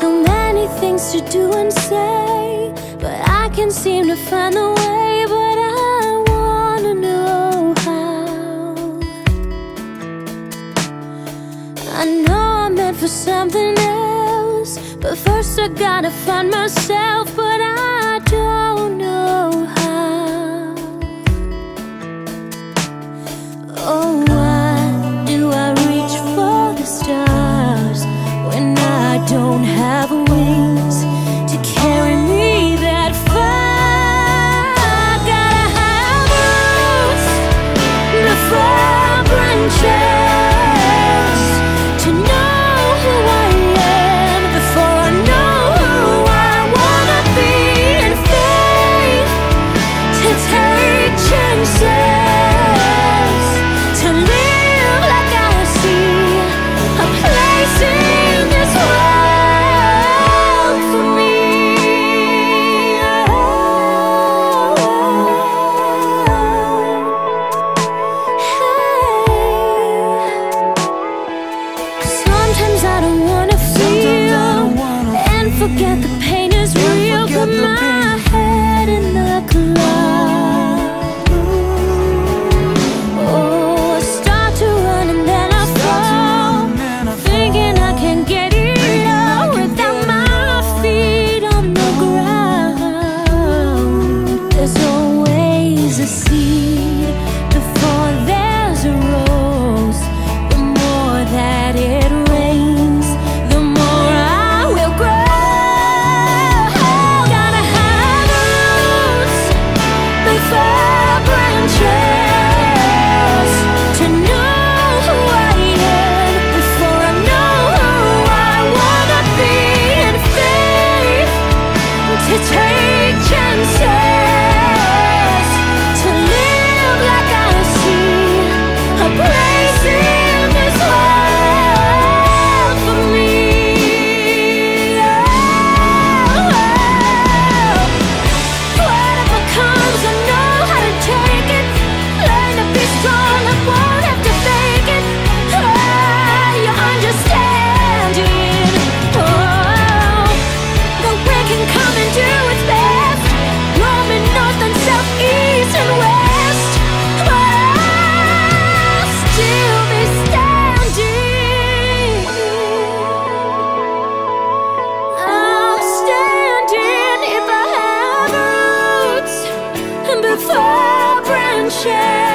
So many things to do and say, but I can't seem to find a way. But I wanna know how. I know I'm meant for something else, but first I gotta find myself. But I don't know how. Oh, why do I reach for the stars when I don't have wings to carry me that far? I gotta have roots before branches, to know who I am before I know who I wanna be, and faith to take chances, to live like I see a place in this world for me. Hey. Sometimes I don't wanna feel and forget the pain is real. Put my head in the clouds. Oh, I start to run and then I fall, thinking I can get it all without my feet on the ground. There's always a seed before there's a rose. The more that it rains, the more I will grow. Gotta have roots before branches, to know who I am before I know who I wanna be, and faith to take chances, to live like I see a place in this world for me. Oh. Whatever comes, I know how to take it. Learn to be strong, I won't have to fake it. Oh, you understand it. Oh, the wind can come and do its best, roaming north and south, east and west. I'll still be standing. I'm standing if I have roots before branches.